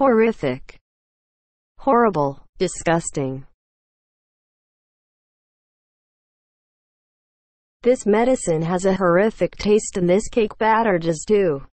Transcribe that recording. horrific, horrible, disgusting. This medicine has a horrific taste and this cake batter does too.